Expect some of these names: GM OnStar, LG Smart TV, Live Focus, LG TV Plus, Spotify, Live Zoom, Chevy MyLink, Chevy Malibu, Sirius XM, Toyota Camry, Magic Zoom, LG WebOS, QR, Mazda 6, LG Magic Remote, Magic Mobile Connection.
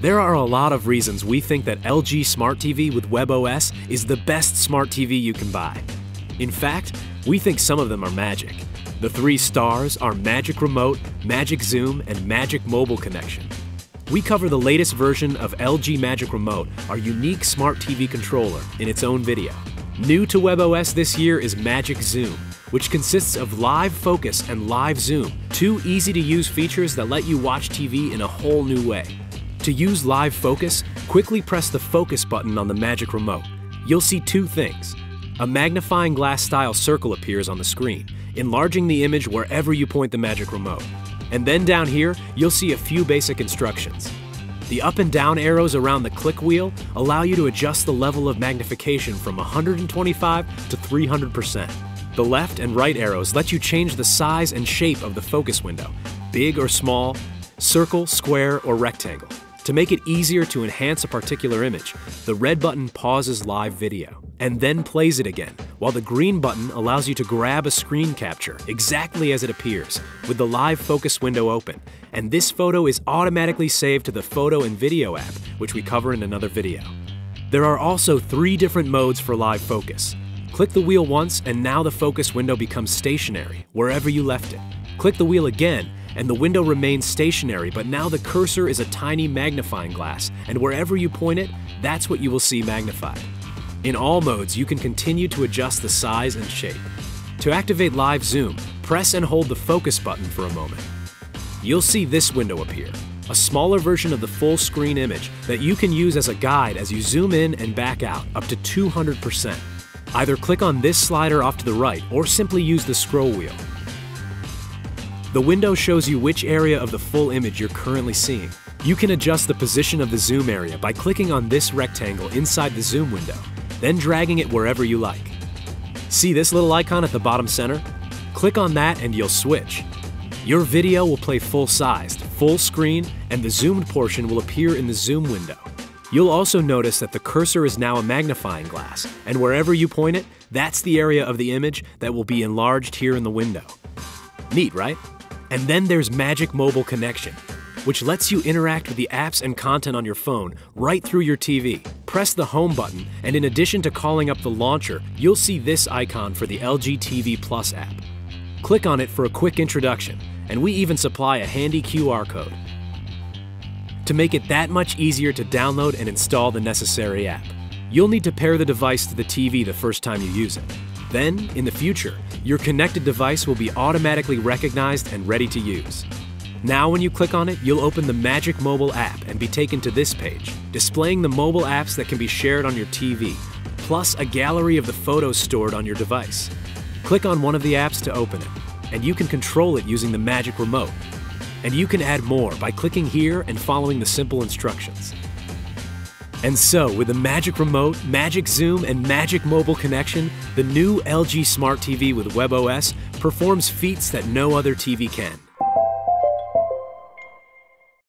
There are a lot of reasons we think that LG Smart TV with WebOS is the best smart TV you can buy. In fact, we think some of them are magic. The three stars are Magic Remote, Magic Zoom, and Magic Mobile Connection. We cover the latest version of LG Magic Remote, our unique smart TV controller, in its own video. New to WebOS this year is Magic Zoom, which consists of Live Focus and Live Zoom, two easy-to-use features that let you watch TV in a whole new way. To use Live Focus, quickly press the focus button on the Magic Remote. You'll see two things. A magnifying glass-style circle appears on the screen, enlarging the image wherever you point the Magic Remote. And then down here, you'll see a few basic instructions. The up and down arrows around the click wheel allow you to adjust the level of magnification from 125 to 300%. The left and right arrows let you change the size and shape of the focus window, big or small, circle, square, or rectangle. To make it easier to enhance a particular image, the red button pauses live video and then plays it again, while the green button allows you to grab a screen capture exactly as it appears, with the live focus window open, and this photo is automatically saved to the photo and video app, which we cover in another video. There are also three different modes for live focus. Click the wheel once and now the focus window becomes stationary, wherever you left it. Click the wheel again, and the window remains stationary, but now the cursor is a tiny magnifying glass, and wherever you point it, that's what you will see magnified. In all modes, you can continue to adjust the size and shape. To activate Live Zoom, press and hold the focus button for a moment. You'll see this window appear, a smaller version of the full screen image that you can use as a guide as you zoom in and back out up to 200%. Either click on this slider off to the right or simply use the scroll wheel. The window shows you which area of the full image you're currently seeing. You can adjust the position of the zoom area by clicking on this rectangle inside the zoom window, then dragging it wherever you like. See this little icon at the bottom center? Click on that and you'll switch. Your video will play full-sized, full screen, and the zoomed portion will appear in the zoom window. You'll also notice that the cursor is now a magnifying glass, and wherever you point it, that's the area of the image that will be enlarged here in the window. Neat, right? And then there's Magic Mobile Connection, which lets you interact with the apps and content on your phone right through your TV. Press the home button, and in addition to calling up the launcher, you'll see this icon for the LG TV Plus app. Click on it for a quick introduction, and we even supply a handy QR code to make it that much easier to download and install the necessary app. You'll need to pair the device to the TV the first time you use it. Then, in the future, your connected device will be automatically recognized and ready to use. Now when you click on it, you'll open the Magic Mobile app and be taken to this page, displaying the mobile apps that can be shared on your TV, plus a gallery of the photos stored on your device. Click on one of the apps to open it, and you can control it using the Magic Remote. And you can add more by clicking here and following the simple instructions. And so, with the Magic Remote, Magic Zoom, and Magic Mobile Connection, the new LG Smart TV with WebOS performs feats that no other TV can.